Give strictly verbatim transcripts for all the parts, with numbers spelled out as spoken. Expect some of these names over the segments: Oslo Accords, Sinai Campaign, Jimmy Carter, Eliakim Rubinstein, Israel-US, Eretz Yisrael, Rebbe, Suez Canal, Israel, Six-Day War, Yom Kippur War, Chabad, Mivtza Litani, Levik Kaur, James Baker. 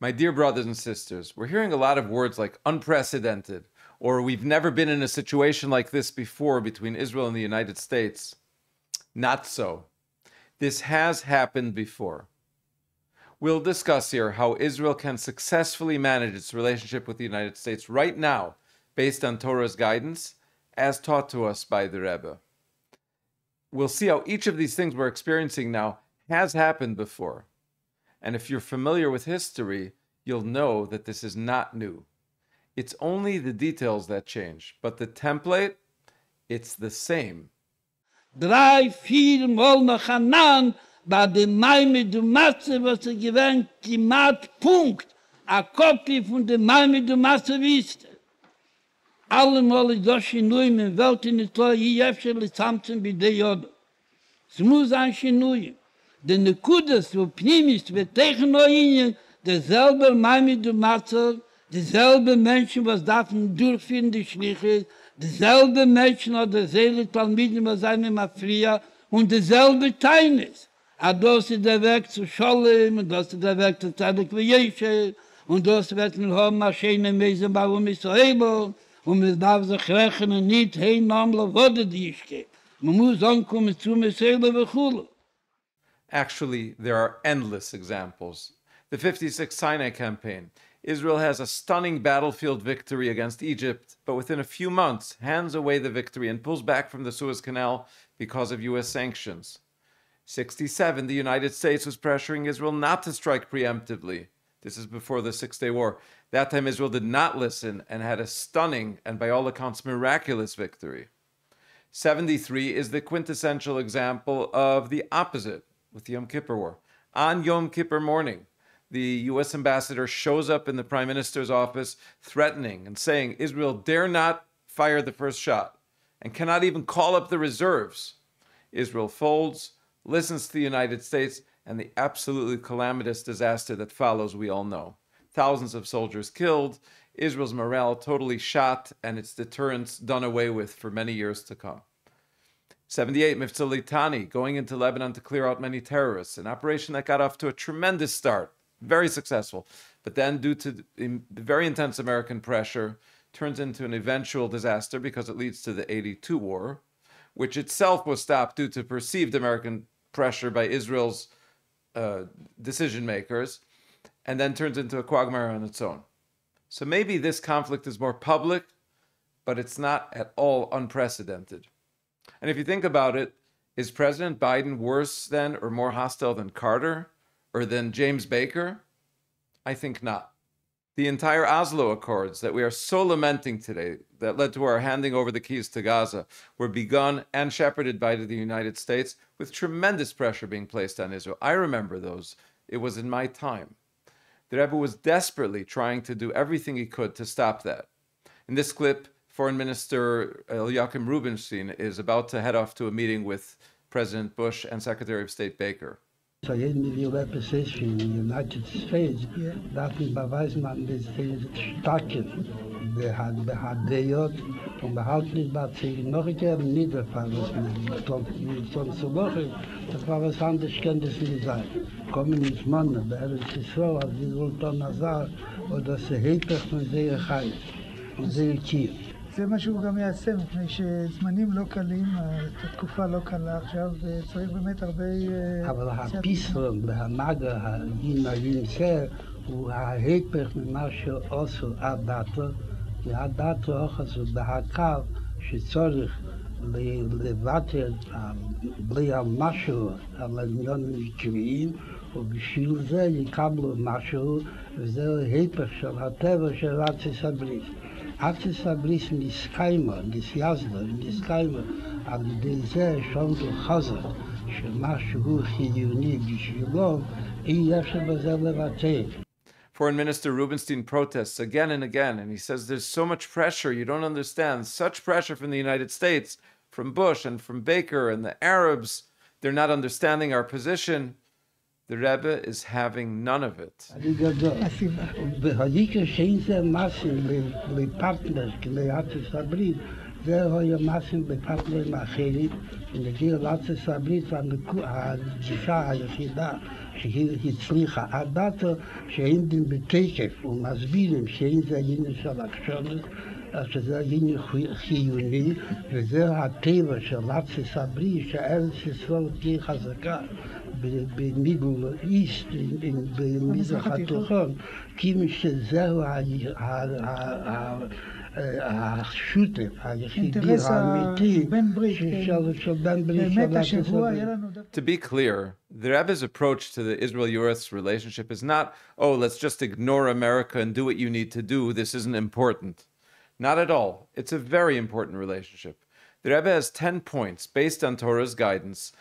My dear brothers and sisters, we're hearing a lot of words like unprecedented, or we've never been in a situation like this before between Israel and the United States. Not so. This has happened before. We'll discuss here how Israel can successfully manage its relationship with the United States right now, based on Torah's guidance, as taught to us by the Rebbe. We'll see how each of these things we're experiencing now has happened before. And if you're familiar with history, you'll know that this is not new. It's only the details that change, but the template, it's the same. Drei, vier Mal noch anan, bei dem Maime du Masse, was er gewinnt, die Mat, Punkt, a Kopie von dem Maime du Masse wisst. Alle Mal ist das Schinui, mein Welt in der Tor, hier öfter, die Samson bei der Jodo. Es muss ein Schinui. Denn die Kudas, wo Pnimis, wird Technoinen, derselbe Maime du Masse, dieselbe Menschen, was davon durchführen, die Schliche, dieselbe Menschen oder Seele, Talmiden, was einem Afria, und dieselbe Teines. Und das ist der Weg zu Scholem, und das ist der Weg zu Tzaddik V'Yeshe, und das wird mit Hom Aschene Mese Baum Israel, und man darf sich rechnen, nicht hin, namla, Wode, die ich gebe. Man muss ankommen zu Mesele V'Chulu. Actually, there are endless examples. The fifty-six Sinai Campaign. Israel has a stunning battlefield victory against Egypt, but within a few months hands away the victory and pulls back from the Suez Canal because of U S sanctions. sixty-seven, the United States was pressuring Israel not to strike preemptively. This is before the Six-Day War. That time Israel did not listen and had a stunning and by all accounts miraculous victory. seventy-three is the quintessential example of the opposite with the Yom Kippur War. On Yom Kippur morning, the U S ambassador shows up in the prime minister's office threatening and saying Israel dare not fire the first shot and cannot even call up the reserves. Israel folds, listens to the United States, and the absolutely calamitous disaster that follows we all know. Thousands of soldiers killed, Israel's morale totally shot, and its deterrence done away with for many years to come. seventy-eight, Mivtza Litani, going into Lebanon to clear out many terrorists, an operation that got off to a tremendous start. Very successful, but then due to very intense American pressure, turns into an eventual disaster because it leads to the eighty-two war, which itself was stopped due to perceived American pressure by Israel's uh, decision makers, and then turns into a quagmire on its own. So maybe this conflict is more public, but it's not at all unprecedented. And if you think about it, is President Biden worse than or more hostile than Carter? Or than James Baker? I think not. The entire Oslo Accords that we are so lamenting today, that led to our handing over the keys to Gaza, were begun and shepherded by the United States with tremendous pressure being placed on Israel. I remember those. It was in my time. The Rebbe was desperately trying to do everything he could to stop that. In this clip, Foreign Minister Eliakim Rubinstein is about to head off to a meeting with President Bush and Secretary of State Baker. Vergeben wir die Reposition in den United States, dafür beweist man, dass die Staaten behält und behalten nicht bei Ziegen. Noch ich habe nie der Fall, was man sonst so machen, das war was anderes, kann das nicht sein. Kommen nicht Männer, bei Eretz Yisrael, als die Sultan Azar, oder sie hilft von sehr Chai und sehr Kiel. זה מה שהוא גם יעשה, מפני שזמנים לא קלים, התקופה לא קלה עכשיו, וצריך באמת הרבה... אבל הפיסרון והמגה, הגיל הינסר, הוא ההיפך ממה שעושה עד דאטו, ועד דאטו אוחזו בהקו שצורך לבטל בלי על משהו, על עניונים מקריים, ובשביל זה יקבלו משהו, וזהו ההיפך של הטבע של ארצות הברית. ארצות הברית נסקיימה, נסייזדה, נסקיימה על ידי זה שונדו חזר שמה שהוא חיוני בשבילו אי אפשר בזה לבטא. Foreign Minister Rubinstein protests again and again, and he says there's so much pressure, you don't understand, such pressure from the United States, from Bush and from Baker and the Arabs, they're not understanding our position. The Rebbe is having none of it. זהו היום מעשים בפרטנר מאחרים, ונגיד לארץ ישראל והגישה היחידה שהיא הצליחה עד דעתו, שהאינדים בתקף ומסבירים שאין זה העניין של הקשורת, שזה העניין חיוני, וזה הטבע של ארץ ישראל, שארץ ישראל תהיה חזקה. במיגול איסט, במזרח התיכון, כי שזהו השוטף, היחידי האמיתי של בן ברית. To be clear, the Rebbe's approach to the Israel-U S relationship is not, oh, let's just ignore America and do what you need to do, this isn't important. Not at all. It's a very important relationship. The Rebbe has ten points based on Torah's guidance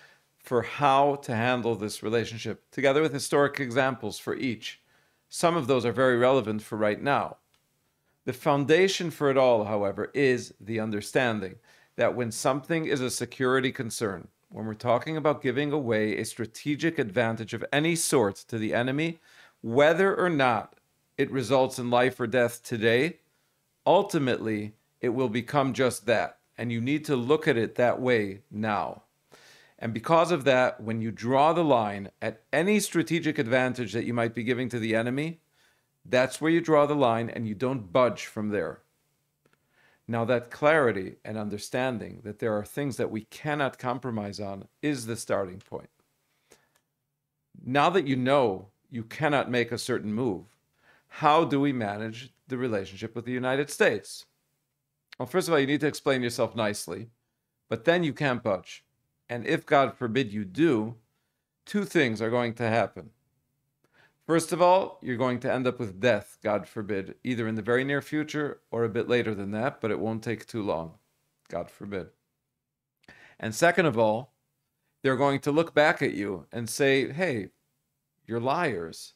for how to handle this relationship, together with historic examples for each. Some of those are very relevant for right now. The foundation for it all, however, is the understanding that when something is a security concern, when we're talking about giving away a strategic advantage of any sort to the enemy, whether or not it results in life or death today, ultimately it will become just that, and you need to look at it that way now. And because of that, when you draw the line at any strategic advantage that you might be giving to the enemy, that's where you draw the line and you don't budge from there. Now, that clarity and understanding that there are things that we cannot compromise on is the starting point. Now that you know you cannot make a certain move, how do we manage the relationship with the United States? Well, first of all, you need to explain yourself nicely, but then you can't budge. And if, God forbid, you do, two things are going to happen. First of all, you're going to end up with death, God forbid, either in the very near future or a bit later than that, but it won't take too long, God forbid. And second of all, they're going to look back at you and say, hey, you're liars.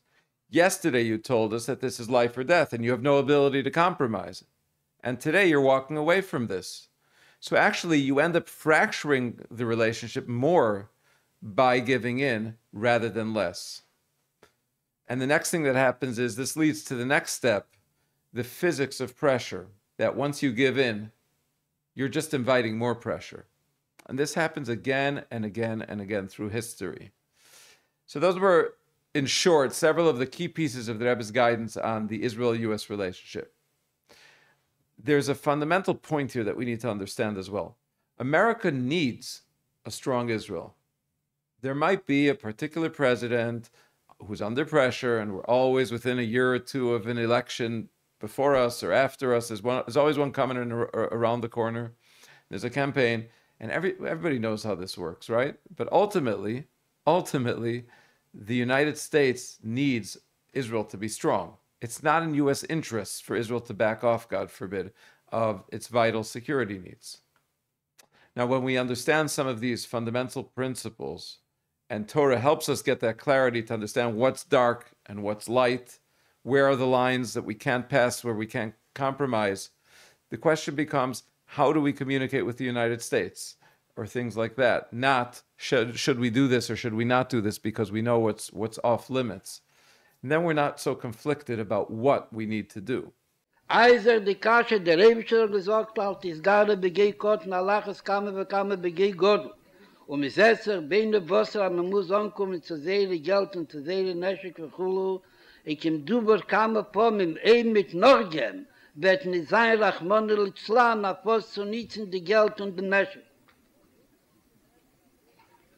Yesterday you told us that this is life or death and you have no ability to compromise. And today you're walking away from this. So actually, you end up fracturing the relationship more by giving in rather than less. And the next thing that happens is this leads to the next step, the physics of pressure, that once you give in, you're just inviting more pressure. And this happens again and again and again through history. So those were, in short, several of the key pieces of the Rebbe's guidance on the Israel-U S relationship. There's a fundamental point here that we need to understand as well. America needs a strong Israel. There might be a particular president who's under pressure, and we're always within a year or two of an election before us or after us. There's, one, there's always one coming in or, or around the corner. There's a campaign, and every, everybody knows how this works, right? But ultimately, ultimately, the United States needs Israel to be strong. It's not in U S interests for Israel to back off, God forbid, of its vital security needs. Now, when we understand some of these fundamental principles, and Torah helps us get that clarity to understand what's dark and what's light, where are the lines that we can't pass, where we can't compromise, the question becomes, how do we communicate with the United States? Or things like that. Not, should, should we do this or should we not do this because we know what's, what's off limits. And then we're not so conflicted about what we need to do. Eiser die Kasche, der Rebbe gesagt hat, ist gerade begeh Gott, und Allah ist kamen, wir kamen begeh Gott. Und es ist er, beine Wasser, aber man muss ankommen zu Seele Geld und zu Seele Neschek und Chulu. Ich im Duber kamen von ihm, eben mit Norgem, wird nicht sein Rachmon und Litzlan, auf was zu nützen, die Geld und die Neschek.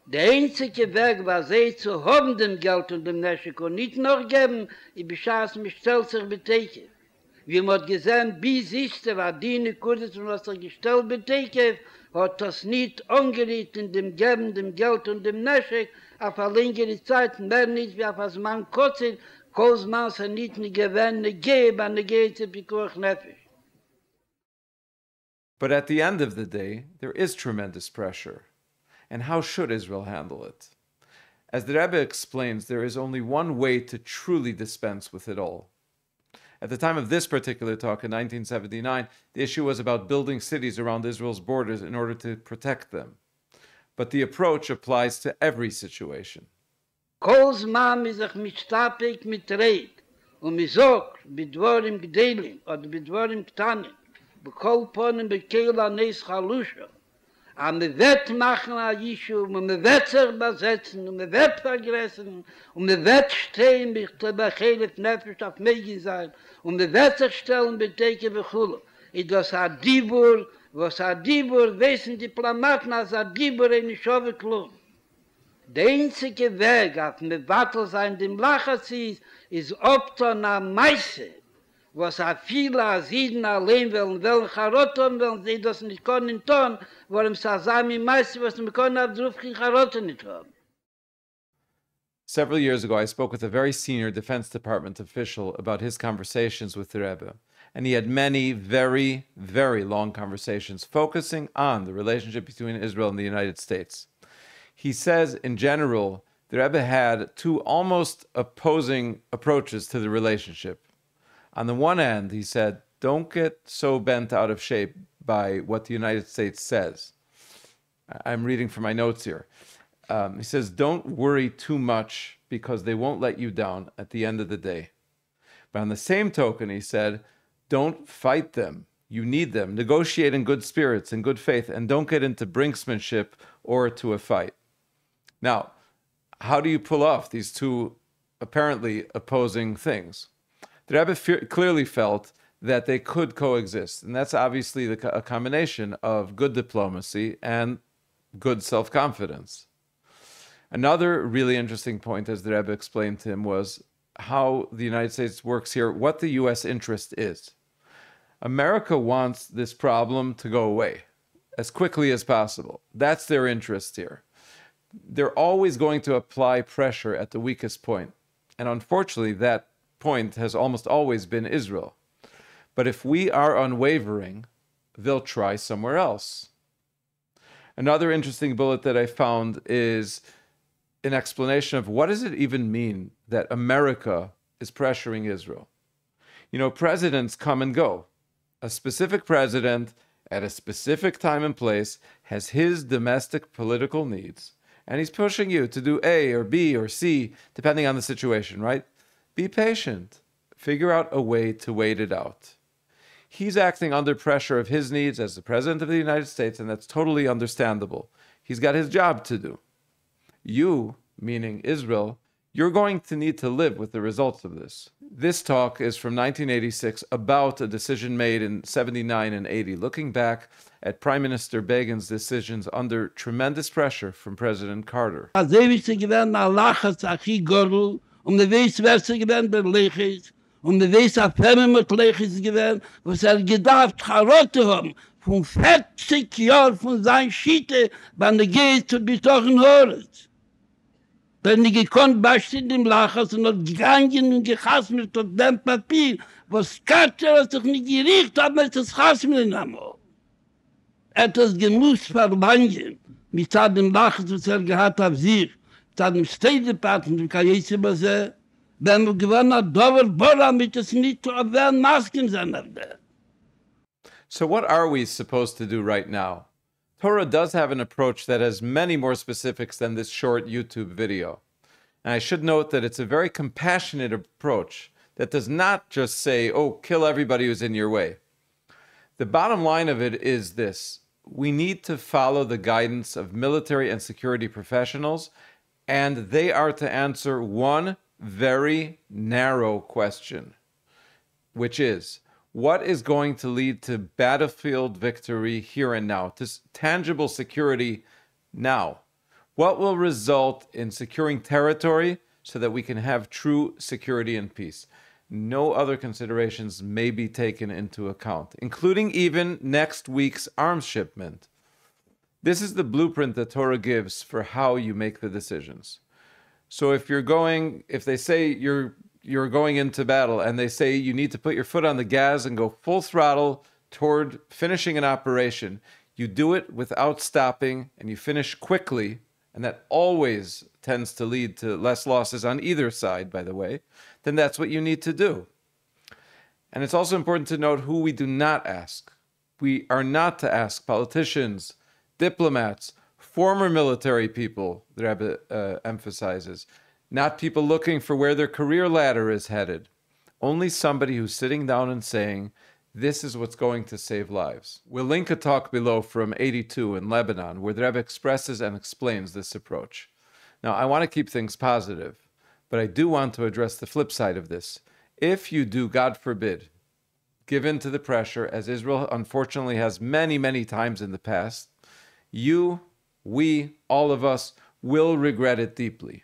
Der einzige Weg war, sie zu haben dem Geld und dem Neschek und nicht noch geben, ich beschaß mich, stellt sich betäke. Wie man gesehen, bis ist der Wadine Kurdes und was er gestellt betäke, hat das nicht angeregt in dem Geben, dem Geld und dem Neschek, auf eine längere Zeit, mehr nicht, wie auf das Mann Kotzig, Kosmaß hat nicht eine gewähne Gebe, eine Gebe zu Pikuach Nefesh. But at the end of the day, there is tremendous pressure. And how should Israel handle it? As the Rebbe explains, there is only one way to truly dispense with it all. At the time of this particular talk in nineteen seventy-nine, the issue was about building cities around Israel's borders in order to protect them. But the approach applies to every situation. בכל פונים בקהילה נס חלושה, המבט machen על יישוב, ומבט צריך בזצן, ומבט פרגרסן, ומבט שתיים בחלף נפש אף מי גזיים, ומבט צריך שתלם בתקה וכולו. את was הדיבור, was הדיבור, wissen die Diplomaten, als הדיבור אין שווה כלום. Der einzige Weg, auf dem Wattel sein, dem Lachazis, ist Obton am Meisse, was a viele Asiden allein wollen, wollen Charotten, wollen sie das nicht können tun, wollen Sasami Meisse, was wir können auf Drufkin Charotten nicht haben. Several years ago, I spoke with a very senior Defense Department official about his conversations with the Rebbe, and he had many very, very long conversations focusing on the relationship between Israel and the United States. He says, in general, the Rebbe had two almost opposing approaches to the relationship. On the one hand, he said, don't get so bent out of shape by what the United States says. I'm reading from my notes here. Um, he says, don't worry too much because they won't let you down at the end of the day. But on the same token, he said, don't fight them. You need them. Negotiate in good spirits, in good faith, and don't get into brinksmanship or to a fight. Now, how do you pull off these two apparently opposing things? The Rebbe fe- clearly felt that they could coexist, and that's obviously the co- a combination of good diplomacy and good self-confidence. Another really interesting point, as the Rebbe explained to him, was how the United States works here, what the U S interest is. America wants this problem to go away as quickly as possible. That's their interest here. They're always going to apply pressure at the weakest point. And unfortunately, that point has almost always been Israel. But if we are unwavering, they'll try somewhere else. Another interesting bullet that I found is an explanation of what does it even mean that America is pressuring Israel? You know, presidents come and go. A specific president at a specific time and place has his domestic political needs. And he's pushing you to do A or B or C, depending on the situation, right? Be patient. Figure out a way to wait it out. He's acting under pressure of his needs as the President of the United States, and that's totally understandable. He's got his job to do. You, meaning Israel, you're going to need to live with the results of this. This talk is from nineteen eighty-six about a decision made in seventy-nine and eighty, looking back at Prime Minister Begin's decisions under tremendous pressure from President Carter. Wenn ich gekonnt bascht in dem Lachers und hat gegangen und gehasst mit dem Papier, was Katja hat sich nicht gerichtet, aber es ist Hass mit dem Amor. Er hat das Genuss verbangen, mit dem Lachers, was er gehabt auf sich, mit dem Städtepaten, dem Kajetsibase, wenn wir gewonnen haben, Dover-Bora, mit es nicht zu erwähnen, Masken sind auf der. So what are we supposed to do right now? Torah does have an approach that has many more specifics than this short YouTube video. And I should note that it's a very compassionate approach that does not just say, oh, kill everybody who's in your way. The bottom line of it is this: we need to follow the guidance of military and security professionals, and they are to answer one very narrow question, which is, what is going to lead to battlefield victory here and now, to tangible security now? What will result in securing territory so that we can have true security and peace? No other considerations may be taken into account, including even next week's arms shipment. This is the blueprint that Torah gives for how you make the decisions. So if you're going, if they say you're you're going into battle and they say you need to put your foot on the gas and go full throttle toward finishing an operation, you do it without stopping and you finish quickly, and that always tends to lead to less losses on either side, by the way, then that's what you need to do. And it's also important to note who we do not ask. We are not to ask politicians, diplomats, former military people, the Rebbe uh, emphasizes, not people looking for where their career ladder is headed. Only somebody who's sitting down and saying, This is what's going to save lives. We'll link a talk below from eighty-two in Lebanon, where the Rebbe expresses and explains this approach. Now, I want to keep things positive, but I do want to address the flip side of this. If you do, God forbid, give in to the pressure, as Israel unfortunately has many, many times in the past, you, we, all of us, will regret it deeply.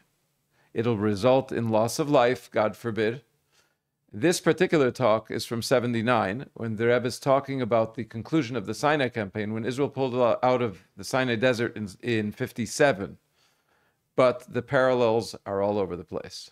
It'll result in loss of life, God forbid. This particular talk is from seventy-nine, when the Rebbe is talking about the conclusion of the Sinai Campaign, when Israel pulled out of the Sinai Desert in, in fifty-seven. But the parallels are all over the place.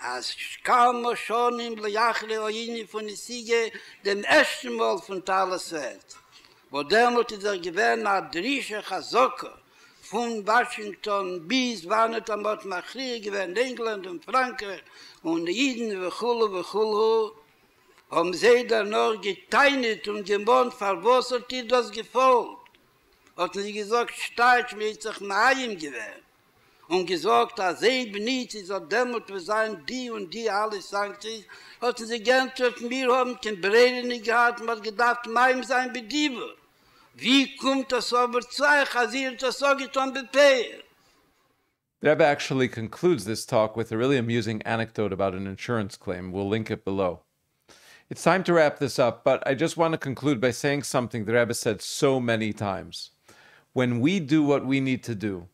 As kaum schon im Lejachle Oini von der Siege den ersten Mal von Thales Welt. Wo dämmelt der Gewinner Drische Chazoka von Washington bis Warnet am Ort Machri gewinn England und Frankreich und Jeden Wechulu Wechulu haben sie danach geteinet und gemohnt verwurzelt die das gefolgt. Hat sie gesagt, steigt mit sich Maim gewinn. Und gesagt, dass sie benutzt, sie so dämmelt, wir seien die und die, alles sagt sie, hatten sie geantwortet, wir haben kein Brennen nicht gehabt, man hat gedacht, mein sein Bedieber. Wie kommt das aber zu euch, als ihr das so getan bepeert? The Rebbe actually concludes this talk with a really amusing anecdote about an insurance claim. We'll link it below. It's time to wrap this up, but I just want to conclude by saying something the Rebbe said so many times. When we do what we need to do,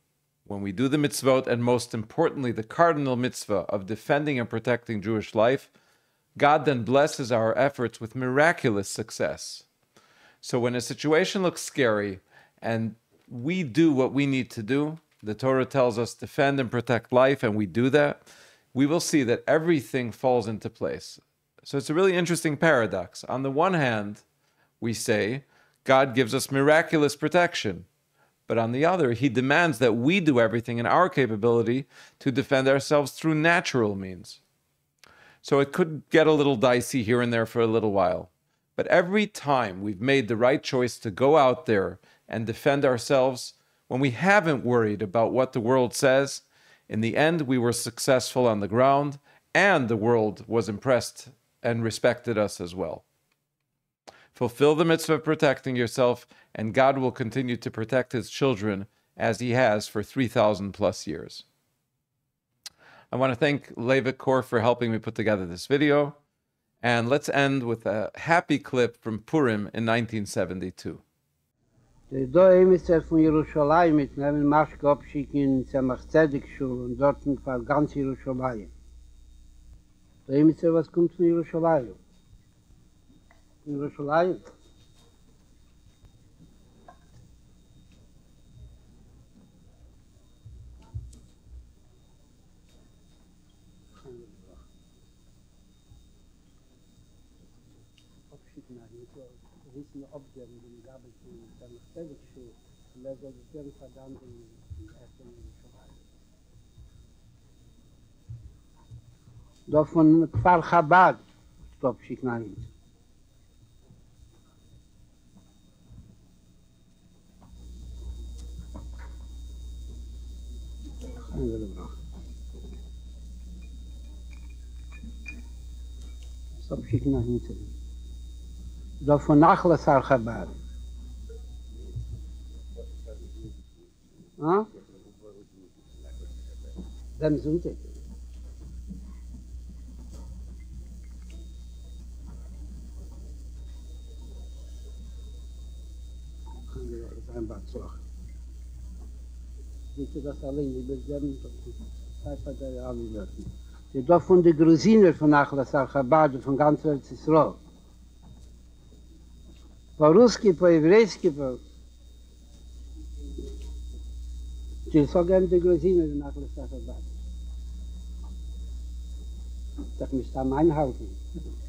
when we do the mitzvot, and most importantly, the cardinal mitzvah of defending and protecting Jewish life, God then blesses our efforts with miraculous success. So when a situation looks scary and we do what we need to do, the Torah tells us defend and protect life, and we do that, we will see that everything falls into place. So it's a really interesting paradox. On the one hand, we say, God gives us miraculous protection. But on the other, he demands that we do everything in our capability to defend ourselves through natural means. So it could get a little dicey here and there for a little while. But every time we've made the right choice to go out there and defend ourselves, when we haven't worried about what the world says, in the end we were successful on the ground, and the world was impressed and respected us as well. Fulfill the mitzvah of protecting yourself, and God will continue to protect his children as he has for three thousand plus years. I want to thank Levik Kaur for helping me put together this video. And let's end with a happy clip from Purim in nineteen seventy-two. Die zwei Emissäre von Jerusalem mitnehmen Maschke abschicken in Zemach Tzedek-Schul und dort für ganz Jerusalem. Die Emissäre, was kommt von Jerusalem? In Jerusalem. Wissen, ob der in den Gabeln dann noch Stellig steht, und der soll sich sehr verdammt in den ersten Minuten. Doch von Pfarr Chabad, stopp, schick nach hinten. Stopp, schick nach hinten. Da von Nachlass Al-Khabar. Ha? Dann sind wir. Können wir das einfach zu machen. Nicht das allein, wir werden das Zeit der Jahre werden. Die da von der Grusiner von Nachlass Al-Khabar von ganz Welt Israel. По-русски, по-еврейски, по... Через согем до грузины в нахлестах обратно. Так мы же там einhalten.